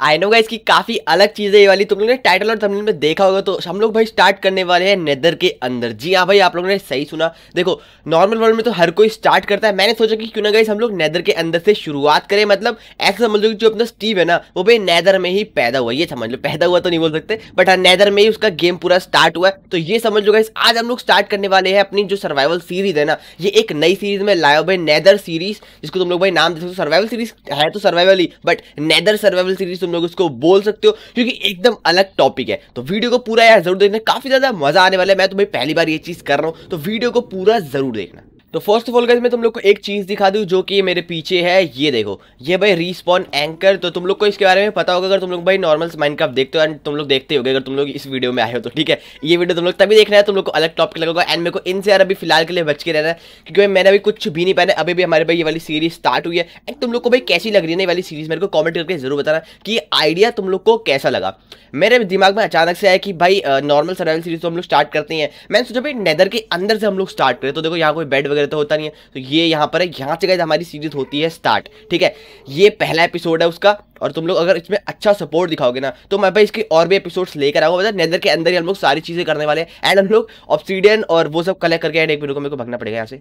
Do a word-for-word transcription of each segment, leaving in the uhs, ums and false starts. I know guys कि काफी अलग चीज है ये वाली, तुम लोगों ने टाइटल और थंबनेल में देखा होगा। तो हम लोग भाई स्टार्ट करने वाले हैं नेदर के अंदर। जी हाँ भाई, आप लोगों ने सही सुना। देखो नॉर्मल वर्ल्ड में तो हर कोई स्टार्ट करता है, मैंने सोचा कि क्यों ना गाइस हम लोग नेदर के अंदर से शुरुआत करें। मतलब ऐसा समझ लो कि जो अपना स्टीव है ना वो भाई नेदर में ही पैदा हुआ, ये समझ लो। पैदा हुआ तो नहीं बोल सकते बट हाँ नेदर में ही उसका गेम पूरा स्टार्ट हुआ है। तो ये समझ लो गाइस आज हम लोग स्टार्ट करने वाले हैं अपनी जो सर्वाइवल सीरीज है ना, ये एक नई सीरीज में लाया भाई नेदर सीरीज, जिसको तुम लोग भाई नाम दे सकते हो। सर्वाइवल सीरीज है तो सर्वाइवल ही, बट नेदर सर्वाइवल सीरीज तुम लोग उसको बोल सकते हो क्योंकि एकदम अलग टॉपिक है। तो वीडियो को पूरा यार जरूर देखना, काफी ज्यादा मजा आने वाला है। मैं तुम्हें पहली बार ये चीज कर रहा हूँ तो वीडियो को पूरा जरूर देखना। तो फर्स्ट ऑफ ऑल गाइस मैं तुम लोग को एक चीज़ दिखा दूँ जो कि मेरे पीछे है, ये देखो, ये भाई रिस्पॉन एंकर। तो तुम लोग को इसके बारे में पता होगा अगर तुम लोग भाई नॉर्मल माइनक्राफ्ट देखते हो, एंड तुम लोग देखते होगे अगर तुम लोग इस वीडियो में आए हो तो। ठीक है, ये वीडियो तुम लोग तभी देखना है, तुम लोग को अलग टॉपिक लगेगा। एंड मेरे को इनसे यार अभी फिलहाल के लिए बच के रहना है क्योंकि मैंने अभी कुछ भी नहीं पहना। अभी भी हमारे भाई ये वाली सीरीज स्टार्ट हुई है। एंड तुम लोग को भाई कैसी लग रही है ना ये वाली सीरीज, मेरे को कॉमेंट करके जरूर बताना कि आइडिया तुम लोग को कैसा लगा। मेरे दिमाग में अचानक से आया कि भाई नॉर्मल सर्वाइवल सीरीज तो हम लोग स्टार्ट करते हैं, मैंने सोचा भाई नेदर के अंदर से हम लोग स्टार्ट करें। तो देखो यहाँ कोई बेड तो होता नहीं है, तो ये यहां पर है, यहां से गाइस हमारी सीरीज होती है स्टार्ट। ठीक है, ये पहला एपिसोड है उसका, और तुम लोग अगर इसमें अच्छा सपोर्ट दिखाओगे ना तो मैं भाई इसके और भी एपिसोड्स लेकर आऊंगा। मतलब नेदर के अंदर ही हम लोग सारी चीजें करने वाले हैं। एंड हम लोग ऑब्सीडियन और वो सब कलेक्ट करके आए। एक मिनट को मेरे को भागना पड़ेगा यहाँ से,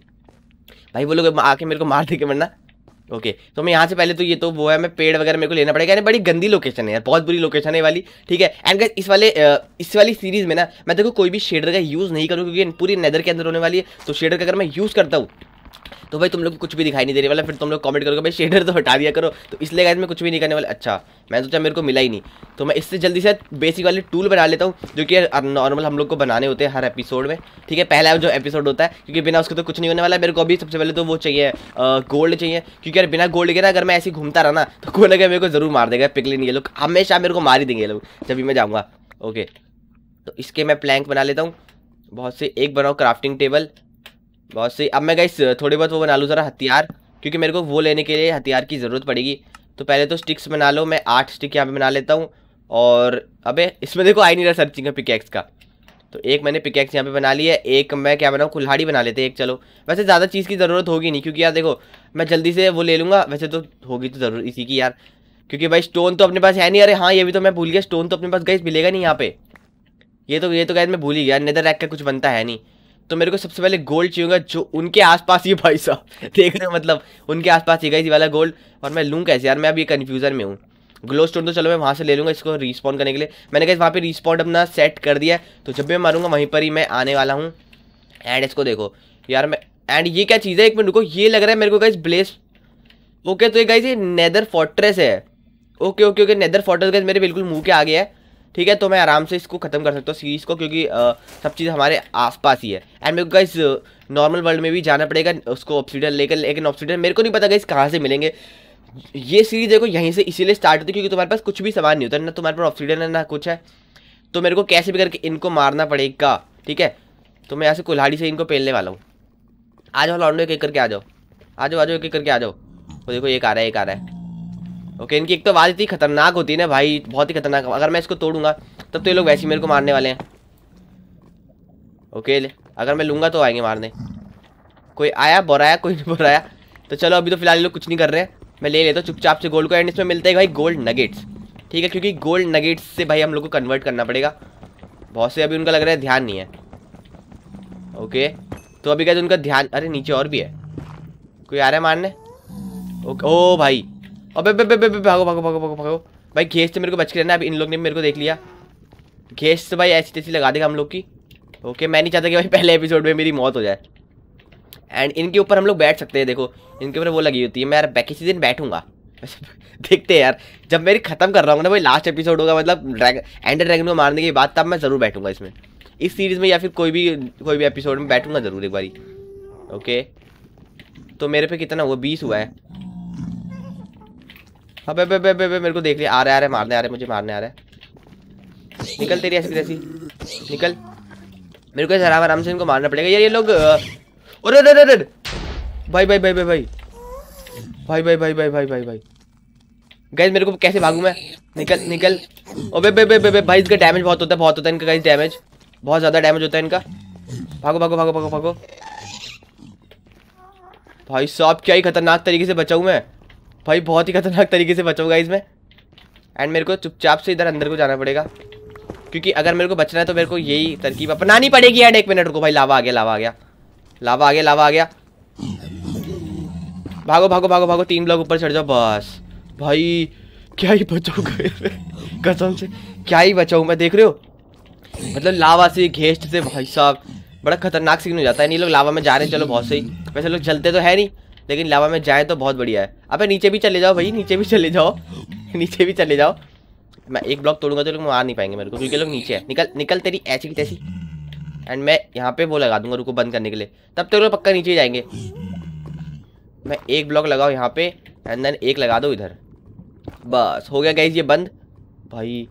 भाई वो लोग आके मेरे को मार देंगे वरना। ओके okay, तो मैं यहाँ से पहले तो ये तो वो है, मैं पेड़ वगैरह मेरे को लेना पड़ेगा। यानी बड़ी गंदी लोकेशन है यार, बहुत बुरी लोकेशन है वाली। ठीक है, एंड गाइस इस वाले इस वाली सीरीज़ में ना मैं देखो कोई भी शेडर का यूज़ नहीं करूँ क्योंकि पूरी नेदर के अंदर होने वाली है। तो शेडर का अगर मैं यूज़ करता हूँ तो भाई तुम लोग को कुछ भी दिखाई नहीं दे रही वाला, फिर तुम लोग कमेंट करोगे भाई शेडर तो हटा दिया करो। तो इसलिए गाइस मैं कुछ भी नहीं करने वाला। अच्छा मैं सोचा मेरे को मिला ही नहीं, तो मैं इससे जल्दी से बेसिक वाले टूल बना लेता हूँ जो कि नॉर्मल हम लोग को बनाने होते हैं हर एपिसोड में। ठीक है, पहला जो एपिसोड होता है क्योंकि बिना उसके तो कुछ नहीं होने वाला। मेरे को अभी सबसे पहले तो वो चाहिए गोल्ड चाहिए, क्योंकि यार बिना गोल्ड के ना अगर मैं ऐसे घूमता रहा ना तो कोई ना कोई मेरे को जरूर मार देगा। पिघलेंगे ये लोग, हमेशा मेरे को मार ही देंगे ये लोग जब भी मैं जाऊँगा। ओके तो इसके मैं प्लैंक बना लेता हूँ बहुत से, एक बनाओ क्राफ्टिंग टेबल बहुत सही। अब मैं गाइस थोड़े बहुत वो बना लूँ ज़रा हथियार, क्योंकि मेरे को वो लेने के लिए हथियार की ज़रूरत पड़ेगी। तो पहले तो स्टिक्स बना लो, मैं आठ स्टिक यहाँ पे बना लेता हूँ। और अबे इसमें देखो आई नहीं रहा सर्चिंग का पिकैक्स का, तो एक मैंने पिकैक्स यहाँ पे बना लिया है। एक मैं क्या बनाऊँ, कुल्हाड़ी बना लेते हैं एक। चलो वैसे ज़्यादा चीज़ की ज़रूरत होगी नहीं क्योंकि यार देखो मैं जल्दी से वो ले लूँगा। वैसे तो होगी तो ज़रूर इसी की यार, क्योंकि भाई स्टोन तो अपने पास है नहीं। अरे हाँ ये भी तो मैं भूल गया, स्टोन तो अपने पास गाइस मिलेगा नहीं यहाँ पे। ये तो ये तो गाइस मैं भूल ही गया, नेदर रैक का कुछ बनता है नहीं। तो मेरे को सबसे पहले गोल्ड चाहिएगा जो उनके आसपास ही, भाई साहब देख रहे हो मतलब उनके आसपास ही गई थी वाला गोल्ड। और मैं लूँ कैसे यार, मैं अभी कन्फ्यूजन में हूँ। ग्लो स्टोन तो चलो मैं वहाँ से ले लूँगा इसको रिस्पॉन करने के लिए। मैंने कहा वहाँ पे रिस्पॉन अपना सेट कर दिया, तो जब भी मैं मारूंगा वहीं पर ही मैं आने वाला हूँ। एंड इसको देखो यार मैं, एंड ये क्या चीज़ है, एक मिनट रुको, ये लग रहा है मेरे को गाइस ब्लेस। ओके तो ये गाइस ये नेदर फोर्ट्रेस है। Okay okay okay nether fortress guys मेरे बिल्कुल मुँह के आ गया है। ठीक है, तो मैं आराम से इसको ख़त्म कर सकता हूँ सीरीज़ को, क्योंकि आ, सब चीज़ हमारे आसपास ही है। एंड मेरे को गाइस नॉर्मल वर्ल्ड में भी जाना पड़ेगा उसको ऑब्सीडियन लेकर, लेकिन ऑब्सीडियन मेरे को नहीं पता गाइस कहाँ से मिलेंगे। ये सीरीज़ देखो यहीं से इसीलिए स्टार्ट होती है क्योंकि तुम्हारे पास कुछ भी सामान नहीं होता, ना तुम्हारे पास ऑब्सीडियन है ना कुछ है। तो मेरे को कैसे भी करके इनको मारना पड़ेगा। ठीक है, तो मैं यहाँ से कुल्हाड़ी से इनको पेलने वाला हूँ। आ जाओ लॉन्डो, एक एक करके आ जाओ, आ जाओ आ जाओ, एक एक करके आ जाओ। वो देखो एक आ रहा है, एक आ रहा है। ओके okay, इनकी एक तो आवाज़ इतनी खतरनाक होती है ना भाई, बहुत ही खतरनाक। अगर मैं इसको तोड़ूंगा तब तो ये लोग वैसे ही मेरे को मारने वाले हैं। ओके okay, अगर मैं लूँगा तो आएंगे मारने। कोई आया बोराया, कोई नहीं बोराया। तो चलो अभी तो फिलहाल ये लोग कुछ नहीं कर रहे हैं, मैं ले लेता हूँ चुपचाप से गोल्ड को। एंड इसमें मिलते हैं भाई गोल्ड नगेट्स। ठीक है, क्योंकि गोल्ड नगेट्स से भाई हम लोग को कन्वर्ट करना पड़ेगा बहुत से। अभी उनका लग रहा है ध्यान नहीं है। ओके okay, तो अभी क्या उनका ध्यान, अरे नीचे और भी है, कोई आ रहा है मारने। ओके ओ भाई, अबे बे बे बे भागो भागो भागो भागो भागो भाई, घेस से मेरे को बच के रहना। अब इन लोग ने मेरे को देख लिया, घेस से भाई ऐसी तैसी लगा देगा हम लोग की। ओके मैं नहीं चाहता कि भाई पहले एपिसोड में मेरी मौत हो जाए। एंड इनके ऊपर हम लोग बैठ सकते हैं, देखो इनके ऊपर वो लगी होती है। मैं यार किसी दिन बैठूंगा, देखते हैं यार जब मेरी ख़त्म कर रहा हूँ ना भाई, लास्ट एपिसोड होगा मतलब ड्रैग एंडर ड्रैगन को मारने के बाद, तब मैं ज़रूर बैठूंगा इसमें, इस सीरीज़ में या फिर कोई भी कोई भी एपिसोड में बैठूंगा ज़रूर एक बारी। ओके तो मेरे पे कितना हुआ, बीस हुआ है। अबे बे बे बे बे मेरे को देख लिया, आ रहा है आ रहा है मारने आ रहा है, मुझे मारने आ रहा है। निकल तेरी ऐसी तैसी निकल, मेरे को आराम आराम से इनको मारना पड़ेगा यार ये लोग। अरे अरे अरे भाई भाई भाई भाई भाई भाई भाई भाई भाई भाई भाई भाई गाइस मेरे को कैसे भागूं मैं, निकल निकल। अबे बे बे बे भाई इसका डैमेज बहुत होता है, बहुत होता है इनका गाइस डैमेज, बहुत ज़्यादा डैमेज होता है इनका। भागो भागो भागो भागो भागो भाई साहब, क्या ही खतरनाक तरीके से बचाऊँ मैं भाई, बहुत ही खतरनाक तरीके से बचाऊंगा इसमें। एंड मेरे को चुपचाप से इधर अंदर को जाना पड़ेगा, क्योंकि अगर मेरे को बचना है तो मेरे को यही तरकीब अपनानी पड़ेगी। एंड एक मिनट रुको भाई, लावा आ गया लावा आ गया लावा आ गया लावा आ गया भागो भागो भागो भागो, तीन ब्लॉक ऊपर चढ़ जाओ बस। भाई क्या ही बचाऊंगा कसम से, क्या ही बचाऊँ मैं, देख रहे हो मतलब लावा से घेस्ट से भाई साहब बड़ा खतरनाक सीन हो जाता है। नहीं लोग लावा में जा रहे हैं, चलो बहुत सही। वैसे लोग जलते तो है नहीं, लेकिन लावा में जाएं तो बहुत बढ़िया है। अबे नीचे भी चले जाओ भाई, नीचे भी चले जाओ नीचे भी चले जाओ। मैं एक ब्लॉक तोड़ूंगा तो लोग मार नहीं पाएंगे मेरे को, क्योंकि लोग नीचे है। निकल निकल तेरी ऐसी की तैसी। एंड मैं यहाँ पे वो लगा दूंगा रुको बंद करने के लिए, तब तक लोग पक्का नीचे ही जाएंगे। मैं एक ब्लॉक लगाओ यहाँ पे एंड देन एक लगा दो इधर, बस हो गया गाइस ये बंद। भाई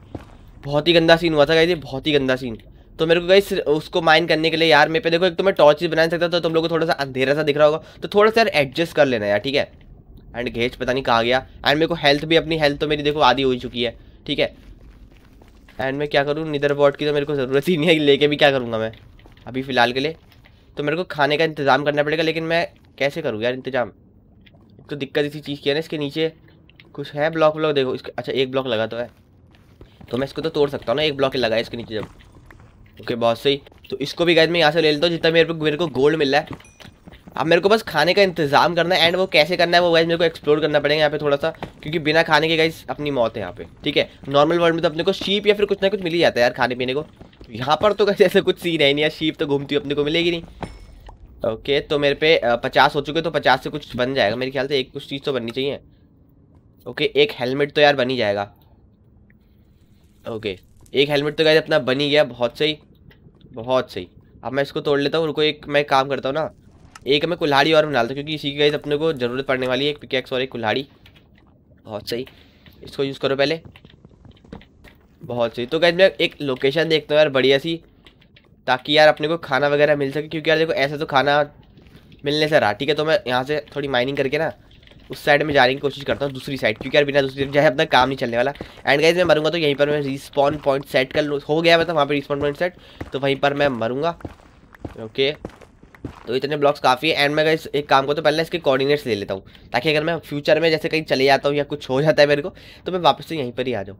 बहुत ही गंदा सीन हुआ था गाइस, ये बहुत ही गंदा सीन। तो मेरे को गाइस उसको माइन करने के लिए यार मेरे पे देखो, एक तो मैं टॉर्च बना नहीं सकता, तो तुम लोगों को थोड़ा सा अंधेरा सा दिख रहा होगा, तो थोड़ा सा यार एडजस्ट कर लेना यार, ठीक है। एंड घेज पता नहीं कहाँ गया। एंड मेरे को हेल्थ भी, अपनी हेल्थ तो मेरी देखो आधी हो चुकी है, ठीक है। एंड मैं क्या करूँ, नीदर बॉट की तो मेरे को ज़रूरत ही नहीं है, लेके भी क्या करूँगा मैं अभी फ़िलहाल के लिए। तो मेरे को खाने का इंतज़ाम करना पड़ेगा, लेकिन मैं कैसे करूँ यार इंतज़ाम, तो दिक्कत इसी चीज़ की है ना। इसके नीचे कुछ है ब्लॉक व्लॉक देखो इसके, अच्छा एक ब्लॉक लगा तो है, तो मैं इसको तो तोड़ सकता हूँ ना, एक ब्लॉक लगा इसके नीचे जब। ओके okay, बहुत सही। तो इसको भी गाइस मैं यहाँ से ले लेता हूँ, जितना मेरे को मेरे को गोल्ड मिल रहा है। अब मेरे को बस खाने का इंतजाम करना है, एंड वो कैसे करना है वो गाइस मेरे को एक्सप्लोर करना पड़ेगा यहाँ पे थोड़ा सा, क्योंकि बिना खाने के गाइस अपनी मौत है यहाँ पे, ठीक है। नॉर्मल वर्ल्ड में तो अपने को शीप या फिर कुछ ना कुछ मिल ही जाता है यार खाने पीने को, यहाँ पर तो गाइस ऐसा कुछ सीन है नहीं यार, शीप तो घूमती हुई अपने को मिलेगी नहीं। ओके तो मेरे पे पचास हो चुके, तो पचास से कुछ बन जाएगा मेरे ख्याल से, एक कुछ चीज़ तो बननी चाहिए। ओके एक हेलमेट तो यार बन ही जाएगा। ओके एक हेलमेट तो गाइस अपना बन ही गया, बहुत सही बहुत सही। अब मैं इसको तोड़ लेता हूँ, उनको एक मैं काम करता हूँ ना, एक मैं कुल्हाड़ी और बना लेता हूँ, क्योंकि इसी की गाइस अपने को ज़रूरत पड़ने वाली है, एक पिकैक्स और एक कुल्हाड़ी। बहुत सही, इसको यूज़ करो पहले, बहुत सही। तो गाइस मैं एक लोकेशन देखता हूँ यार बढ़िया सी, ताकि यार अपने को खाना वगैरह मिल सके, क्योंकि यार देखो ऐसा तो खाना मिलने से रहा, ठीक है। तो मैं यहाँ से थोड़ी माइनिंग करके ना उस साइड में जाने की कोशिश करता हूँ, दूसरी साइड, क्योंकि यार बिना दूसरी साइड जाए अपना काम नहीं चलने वाला। एंड गाइस मैं मरूंगा तो यहीं पर मैं रिस्पॉन पॉइंट सेट कर लूँ, हो गया मतलब वहाँ पे रिस्पॉन पॉइंट सेट, तो वहीं पर मैं मरूंगा। ओके तो इतने ब्लॉक्स काफ़ी है। एंड मैं गाइस एक काम को तो पहले इसके कोऑर्डिनेट्स ले लेता हूँ, ताकि अगर मैं फ्यूचर में जैसे कहीं चले जाता हूँ या कुछ हो जाता है मेरे को, तो मैं वापस से यहीं पर ही आ जाऊँ।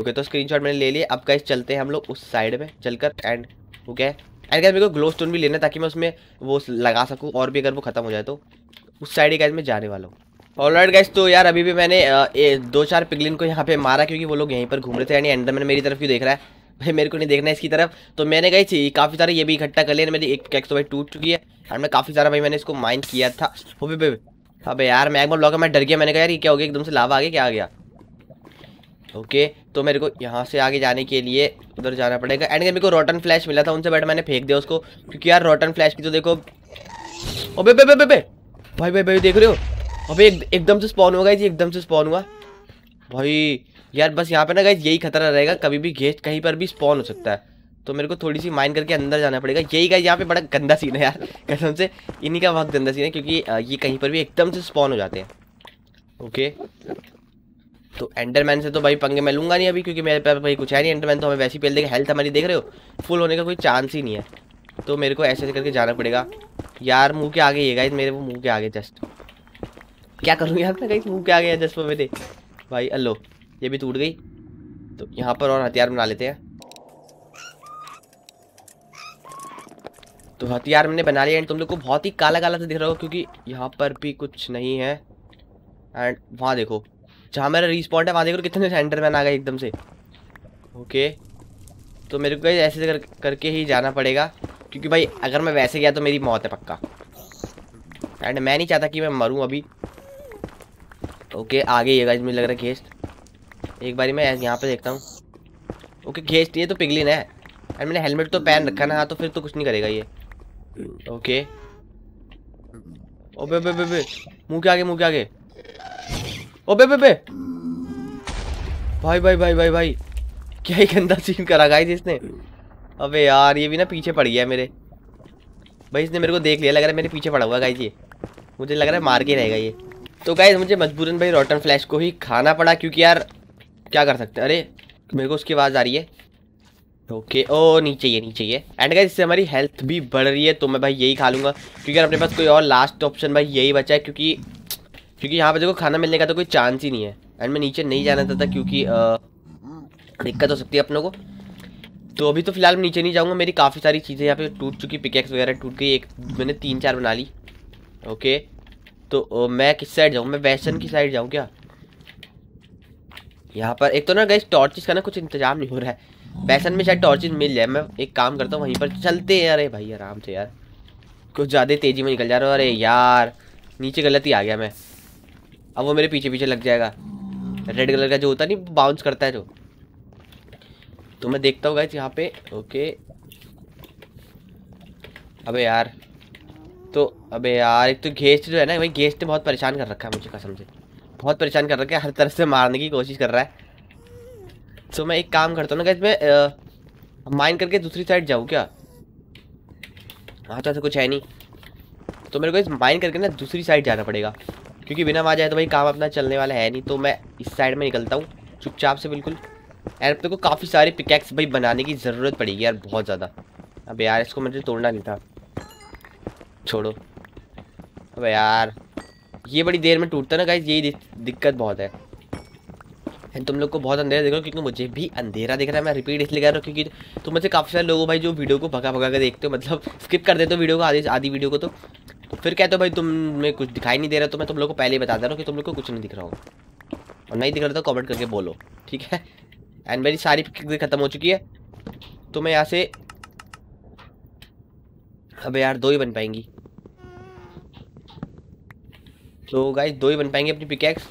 ओके तो स्क्रीनशॉट मैंने ले लिए। अब गाइस चलते हैं हम लोग उस साइड में चलकर। एंड ओके एंड गाइस मेरे को ग्लो स्टोन भी लेना, ताकि मैं उसमें वो लगा सकूँ, और भी अगर वो ख़त्म हो जाए तो उस साइड ही गाइस मैं जाने वाला हूँ। ऑलराइट गाइस, तो यार अभी भी मैंने ए, दो चार पिगलिन को यहाँ पे मारा, क्योंकि वो लोग यहीं पर घूम रहे थे। यानी एंडरमैन मेरी तरफ क्यों देख रहा है भाई, मेरे को नहीं देखना है इसकी तरफ। तो मैंने गाइस काफ़ी सारे ये भी इकट्ठा कर लिया, मेरी एक कैक्स तो भाई टूट चुकी है। और मैं काफ़ी सारा भाई मैंने इसको माइन किया था। हो भी भाई, अबे यार मैं एक बार ब्लॉक में डर गया, मैंने कहा यार ये क्या हो गया, एकदम से लावा आ गया, क्या आ गया। ओके तो मेरे को यहाँ से आगे जाने के लिए उधर जाना पड़ेगा। एंड मेरे को रोटन फ्लैश मिला था उनसे, बट मैंने फेंक दिया उसको, क्योंकि यार रोटन फ्लैश की तो देखो, ओ बे बे बे भाई भाई भाई देख रहे हो, अबे एक एकदम से स्पॉन हो गया जी, एकदम से स्पॉन हुआ भाई। यार बस यहाँ पे ना गाइस यही खतरा रहेगा, कभी भी गेस्ट कहीं पर भी स्पॉन हो सकता है, तो मेरे को थोड़ी सी माइन करके अंदर जाना पड़ेगा। यही गाइस यहाँ पे बड़ा गंदा सीन है यार कसम से, इन्हीं का बहुत गंदा सीन है, क्योंकि ये कहीं पर भी एकदम से स्पॉन हो जाते हैं। ओके तो एंडरमैन से तो भाई पंगे मैं लूँगा नहीं अभी, क्योंकि मेरे पास भाई कुछ है नहीं। एंडरमैन तो हमें वैसे ही पहले देगा, हेल्थ हमारी देख रहे हो फुल होने का कोई चांस ही नहीं है, तो मेरे को ऐसे करके जाना पड़ेगा। यार मुंह के आगे ये गाइस, मेरे वो मुंह के आगे जस्ट क्या करूँ यार मैं गाइस, मुंह के आगे जस्ट वो मेरे भाई। अलो ये भी टूट गई, तो यहाँ पर और हथियार बना लेते हैं। तो हथियार मैंने बना लिया, एंड तुम लोग को बहुत ही काला काला से दिख रहा होगा, क्योंकि यहाँ पर भी कुछ नहीं है। एंड वहाँ देखो जहाँ मेरा रिस्पॉन्ड है, वहाँ देखो कितने एंडरमैन आ गए एकदम से। ओके तो मेरे को गाइस ऐसे कर, करके ही जाना पड़ेगा, क्योंकि भाई अगर मैं वैसे गया तो मेरी मौत है पक्का, एंड मैं नहीं चाहता कि मैं मरूं अभी। ओके आगे ये गाइस मुझे लग रहा है घेस्ट, एक बारी मैं यहाँ पे देखता हूँ। ओके घेस्ट ये तो पिगलिन है, एंड मैंने हेलमेट तो पहन रखा ना, हाँ तो फिर तो कुछ नहीं करेगा ये। ओके ओबे बे बे बे मुँह के आगे मुँह के आगे, ओबे बे बे भाई भाई भाई भाई भाई क्या ही गंदा सीन करा गाइस इसने। अबे यार ये भी ना पीछे पड़ गया मेरे, भाई इसने मेरे को देख लिया, लग रहा है मेरे पीछे पड़ा हुआ गाइस ये, मुझे लग रहा है मार के रहेगा ये। तो गाइस मुझे मजबूरन भाई रोटन फ्लैश को ही खाना पड़ा, क्योंकि यार क्या कर सकते हैं। अरे मेरे को उसकी आवाज़ आ रही है। ओके ओ नीचे ये नीचे ये। एंड गाइस इससे हमारी हेल्थ भी बढ़ रही है, तो मैं भाई यही खा लूँगा, क्योंकि अपने पास कोई और लास्ट ऑप्शन भाई यही बचा है, क्योंकि क्योंकि यहाँ पर देखो खाना मिलने का तो कोई चांस ही नहीं है। एंड मैं नीचे नहीं जाना चाहता क्योंकि दिक्कत हो सकती है अपनों को, तो अभी तो फिलहाल मैं नीचे नहीं जाऊँगा। मेरी काफ़ी सारी चीज़ें यहाँ पे टूट चुकी, पिकेक्स वगैरह टूट गई, एक मैंने तीन चार बना ली। ओके तो मैं किस साइड जाऊँ, मैं वेस्टर्न की साइड जाऊँ क्या? यहाँ पर एक तो ना गाइस टॉर्चेस का ना कुछ इंतजाम नहीं हो रहा है, वेस्टर्न में शायद टॉर्चेस मिल जाए। मैं एक काम करता हूँ वहीं पर चलते हैं। अरे भाई आराम से यार, कुछ ज़्यादा तेज़ी में निकल जा रहा हूँ। अरे यार नीचे गलत ही आ गया मैं, अब वो मेरे पीछे पीछे लग जाएगा। रेड कलर का जो होता नहीं बाउंस करता है जो, तो मैं देखता हूँ गाइस यहाँ पे। ओके अबे यार, तो अबे यार एक तो गेस्ट जो है ना भाई, गेस्ट ने बहुत परेशान कर रखा है मुझे, कसम से बहुत परेशान कर रखा है, हर तरफ से मारने की कोशिश कर रहा है। तो मैं एक काम करता हूँ ना गाइस, मैं माइन करके दूसरी साइड जाऊँ क्या? हाँ तो ऐसा कुछ है नहीं, तो मेरे को इस माइन करके ना दूसरी साइड जाना पड़ेगा, क्योंकि बिना वहाँ जाए तो भाई काम अपना चलने वाला है नहीं। तो मैं इस साइड में निकलता हूँ चुपचाप से बिल्कुल। यार अपने को काफ़ी सारे पिकैक्स भाई बनाने की ज़रूरत पड़ेगी यार, बहुत ज़्यादा। अब यार इसको मुझे तोड़ना नहीं था, छोड़ो। अब यार ये बड़ी देर में टूटता ना गाइस, यही दिक्कत बहुत है। तुम लोग को बहुत अंधेरा दिख रहा है क्योंकि मुझे भी अंधेरा दिख रहा है। मैं रिपीट इसलिए कर रहा हूँ क्योंकि तुम तो मुझसे काफ़ी सारे लोगों भाई जो वीडियो को भगा भगा के देखते हो, मतलब स्किप कर देते हो वीडियो को, आधी आधी वीडियो को। तो, तो फिर कहते हो भाई तुम में कुछ दिखाई नहीं दे रहा, तो मैं तुम लोग को पहले ही बता दे रहा हूँ कि तुम लोग को कुछ नहीं दिख रहा हो, और नहीं दिख रहा तो कॉमेंट करके बोलो, ठीक है। एंड मेरी सारी पिक्चर खत्म हो चुकी है, तो मैं यहाँ से, अब यार दो ही बन पाएंगी, तो गाइस दो ही बन पाएंगे अपनी पिकैक्स।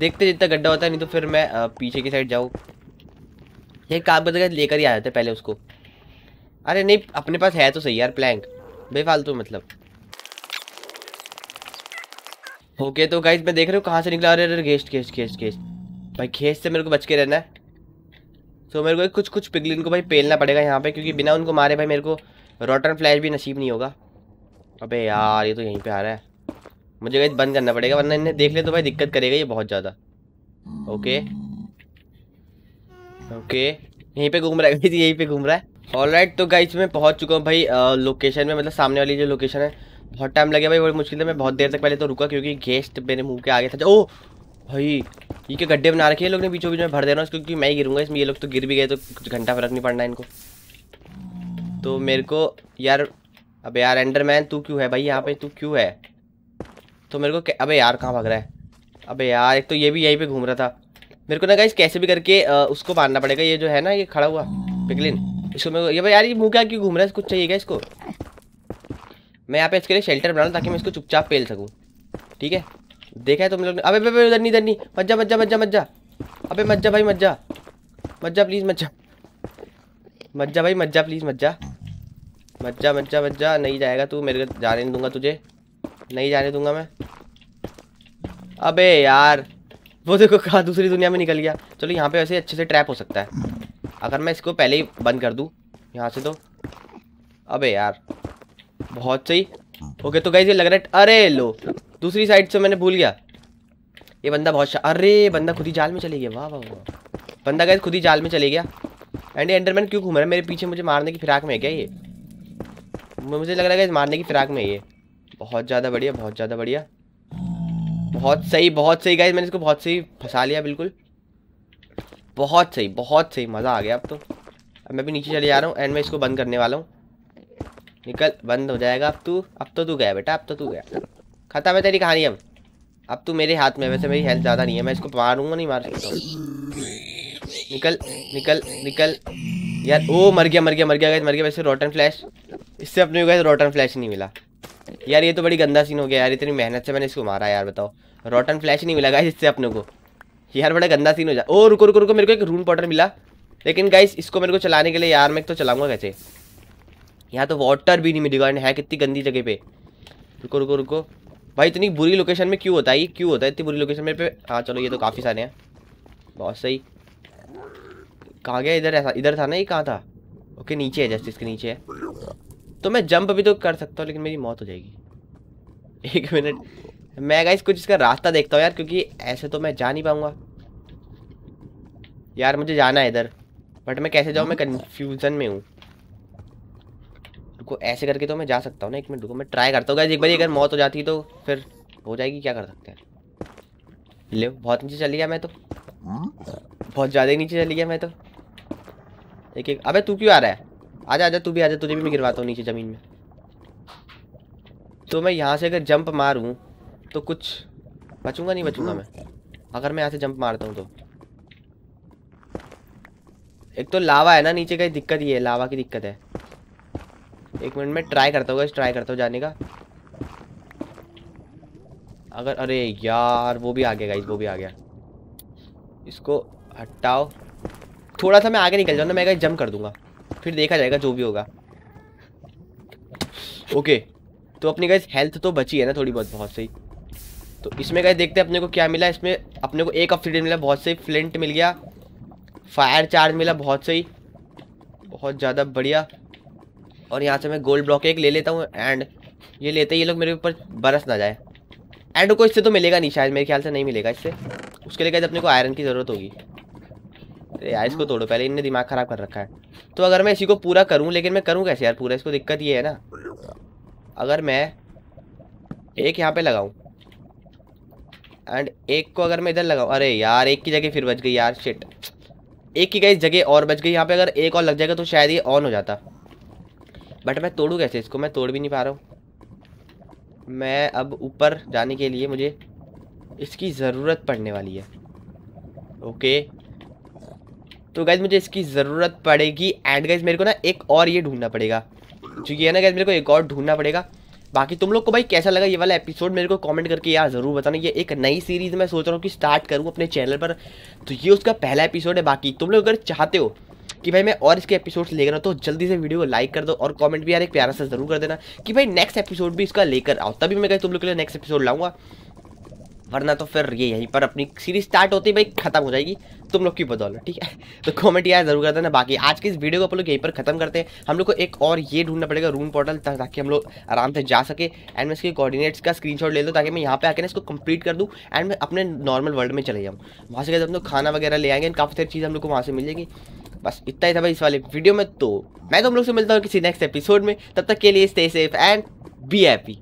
देखते जितना गड्ढा होता है, नहीं तो फिर मैं पीछे की साइड जाऊँ। ये काम करते हैं लेकर ही आ जाते पहले उसको। अरे नहीं अपने पास है तो सही यार प्लैंक, बेफालतू मतलब। ओके तो गाइस मैं देख रहा हूँ कहाँ से निकला। अरे अरे गेस्ट गेस्ट गेस्ट गेस्ट भाई, गेस्ट से मेरे को बच के रहना है। तो मेरे को कुछ कुछ पिगलिन को भाई पेलना पड़ेगा यहाँ पर, क्योंकि बिना उनको मारे भाई मेरे को रॉटन फ्लैश भी नसीब नहीं होगा। अबे यार ये तो यहीं पर आ रहा है, मुझे गाइस बंद करना पड़ेगा वरना इन्हें देख ले तो भाई दिक्कत करेगा ये बहुत ज़्यादा। ओके ओके यहीं पे घूम रहा है, यहीं पे घूम रहा है। ऑलराइट तो गाइस मैं पहुंच चुका हूँ भाई लोकेशन में, मतलब सामने वाली जो लोकेशन है। बहुत टाइम लगे भाई, बड़ी मुश्किल से मैं बहुत देर तक पहले तो रुका क्योंकि गेस्ट मेरे मुँह के आगे था। ओ भाई ये क्या गड्ढे बना रखे हैं लोग ने, बीचों बीच में भर दे रहा हूँ क्योंकि मैं ही गिरूँगा इसमें। ये लोग तो गिर भी गए तो कुछ घंटा फर्क नहीं पड़ना इनको। तो मेरे को यार, अब यार एंडरमैन तू क्यों है भाई यहाँ पर, तू क्यों है? तो मेरे को, अबे यार कहाँ भाग रहा है? अबे यार एक तो ये भी यहीं पे घूम रहा था। मेरे को ना गाइस कैसे भी करके आ, उसको मारना पड़ेगा। ये जो है ना ये खड़ा हुआ पिगलिन, इसको मेरे को, ये भाई यार ये मुँह क्या क्यों घूम रहा है, कुछ चाहिएगा इसको। मैं यहाँ पे इसके लिए शेल्टर बना लूँ ताकि मैं इसको चुपचाप पेल सकूँ, ठीक है। देखा है तुम लोग, अबे अबे उधर नहीं उधर नहीं, मज्जा मज्जा मज्जा मज्जा, अबे मज्जा भाई मज्जा मज्जा प्लीज़ मज्जा मज्जा भाई मज्जा प्लीज़ मज्जा मज्जा मज्जा मज्जा। नहीं जाएगा तू, मेरे को जाने नहीं दूँगा, तुझे नहीं जाने दूंगा मैं। अबे यार वो देखो कहाँ दूसरी दुनिया में निकल गया। चलो यहाँ पे वैसे अच्छे से ट्रैप हो सकता है अगर मैं इसको पहले ही बंद कर दूँ यहाँ से तो। अबे यार बहुत सही। ओके तो गाइस ये लग रहा है, अरे लो दूसरी साइड से, मैंने भूल गया ये बंदा बहुत, अरे बंदा खुद ही जाल में चले गया। वाह वाह वाह, बंदा गाइस खुद ही जाल में चले गया। एंड एंडरमैन क्यों घूम रहा है मेरे पीछे, मुझे मारने की फिराक में है क्या ये? मुझे लग रहा है गाइस मारने की फिराक में है ये। बहुत ज़्यादा बढ़िया, बहुत ज़्यादा बढ़िया, बहुत सही बहुत सही। गाइस मैंने इसको बहुत सही फंसा लिया, बिल्कुल बहुत सही बहुत सही, मज़ा आ गया। अब तो अब मैं भी नीचे चले जा रहा हूँ एंड मैं इसको बंद करने वाला हूँ। निकल, बंद हो जाएगा अब तू, अब तो तू गया बेटा, अब तो तू गया, खत्म है तेरी कहानी अब अब तू मेरे हाथ में। वैसे मेरी हेल्थ ज़्यादा नहीं है, मैं इसको मारूंगा नहीं मार सकता। निकल निकल निकल यार, ओ मर गया मर गया मर गया गाइस मर गया। वैसे रॉटन फ्लैश, इससे अपने को रॉटन फ्लैश नहीं मिला यार, ये तो बड़ी गंदा सीन हो गया यार। इतनी मेहनत से मैंने इसको मारा यार, बताओ रॉटन फ्लैश नहीं मिला गाइस इससे अपने को यार, बड़ा गंदा सीन हो जाए। ओ रुको रुको रुको, मेरे को एक रून पॉटर मिला, लेकिन गाइस इसको मेरे को चलाने के लिए यार मैं तो चलाऊंगा कैसे? यहाँ तो वाटर भी नहीं मिलेगा, है कितनी गंदी जगह पे। रुको रुको रुको भाई, इतनी बुरी लोकेशन में क्यों होता है ये, क्यों होता है इतनी बुरी लोकेशन में पे? हाँ चलो ये तो काफ़ी सारे हैं, बहुत सही। कहाँ गया? इधर, ऐसा इधर था ना, ये कहाँ था? ओके नीचे है, जस्ट इसके नीचे है। तो मैं जंप अभी तो कर सकता हूँ लेकिन मेरी मौत हो जाएगी। एक मिनट मैं गाइस कुछ इसका रास्ता देखता हूँ यार, क्योंकि ऐसे तो मैं जा नहीं पाऊँगा यार। मुझे जाना है इधर, बट मैं कैसे जाऊँ, मैं कन्फ्यूज़न में हूँ। रुको ऐसे करके तो मैं जा सकता हूँ ना, एक मिनट रुको मैं ट्राई करता हूँ गाइस एक बार। अगर मौत हो जाती है तो फिर हो जाएगी, क्या कर सकते हैं। ले बहुत नीचे चली गया मैं तो, बहुत ज़्यादा ही नीचे चली गया मैं तो। एक एक अबे तू क्यों आ रहा है? आजा आजा तू भी आजा, तुझे भी मैं गिरवाता हूँ नीचे ज़मीन में। तो मैं यहाँ से अगर जंप मारूँ तो कुछ बचूंगा नहीं बचूंगा मैं, अगर मैं यहाँ से जंप मारता हूँ तो। एक तो लावा है ना नीचे का, दिक्कत ये है, लावा की दिक्कत है। एक मिनट में ट्राई करता हूँ, ट्राई करता हूँ जाने का। अगर अरे यार वो भी आ गया गाइस, वो भी आ गया। इसको हटाओ, थोड़ा सा मैं आगे निकल जाऊँ ना, मैं गाइस जंप कर दूंगा, फिर देखा जाएगा जो भी होगा। ओके तो अपनी गाइस हेल्थ तो बची है ना थोड़ी बहुत, बहुत सही। तो इसमें गाइस देखते हैं अपने को क्या मिला। इसमें अपने को एक ऑब्सीडियन मिला, बहुत सही। फ्लिंट मिल गया, फायर चार्ज मिला, बहुत सही, बहुत ज़्यादा बढ़िया। और यहाँ से मैं गोल्ड ब्लॉक एक ले लेता हूँ, एंड ये लेते ये लोग मेरे ऊपर बरस ना जाए। एंड को इससे तो मिलेगा नहीं शायद, मेरे ख्याल से नहीं मिलेगा इससे। उसके लिए गाइस अपने को आयरन की ज़रूरत होगी। अरे यार इसको तोड़ो पहले, इनने दिमाग ख़राब कर रखा है। तो अगर मैं इसी को पूरा करूँ, लेकिन मैं करूँ कैसे यार पूरा इसको? दिक्कत ये है ना, अगर मैं एक यहाँ पर लगाऊँ एंड एक को अगर मैं इधर लगाऊँ, अरे यार एक की जगह फिर बच गई यार, शिट। एक की गाइस जगह और बच गई यहाँ पे, अगर एक और लग जाएगा तो शायद ये ऑन हो जाता। बट मैं तोड़ूँ कैसे इसको? मैं तोड़ भी नहीं पा रहा हूँ। मैं अब ऊपर जाने के लिए मुझे इसकी ज़रूरत पड़ने वाली है। ओके तो गाइस मुझे इसकी ज़रूरत पड़ेगी। एंड गाइस मेरे को ना एक और ये ढूंढना पड़ेगा, जो ये है ना गाइस मेरे को एक और ढूंढना पड़ेगा। बाकी तुम लोग को भाई कैसा लगा ये वाला एपिसोड मेरे को कमेंट करके यार ज़रूर बताना। ये एक नई सीरीज़ मैं सोच रहा हूँ कि स्टार्ट करूँ अपने चैनल पर, तो ये उसका पहला एपिसोड है। बाकी तुम लोग अगर चाहते हो कि भाई मैं और इसके एपिसोड्स लेकर आऊँ, तो जल्दी से वीडियो को लाइक कर दो और कमेंट भी यार एक प्यारा सा ज़रूर कर देना कि भाई नेक्स्ट एपिसोड भी इसका लेकर आओ, तभी मैं कहीं तुम लोग के लिए नेक्स्ट एपिसोड लाऊँगा। वरना तो फिर ये यहीं पर अपनी सीरीज स्टार्ट होती भाई खत्म हो जाएगी तुम लोग की बदौलत, ठीक है? तो कमेंट यार जरूर कर देना। बाकी आज की इस वीडियो को अपन लोग यहीं पर खत्म करते हैं। हम लोग को एक और ये ढूंढना पड़ेगा रूम पोर्टल, ताकि हम लोग आराम से जा सके। एंड मैं इसके कोऑर्डिनेट्स का स्क्रीनशॉट ले लूँ, ताकि मैं यहाँ पे आकर इसको कंप्लीट कर दूँ एंड मैं अपने नॉर्मल वर्ल्ड में चले जाऊँ। वहाँ से हम लोग खाना वगैरह ले आएंगे, काफ़ी सारी चीज़ हम लोग को वहाँ से मिल जाएगी। बस इतना ही था भाई इस वाले वीडियो में। तो मैं तुम लोग से मिलता हूँ किसी नेक्स्ट एपिसोड में, तब तक के लिए stay safe and be happy.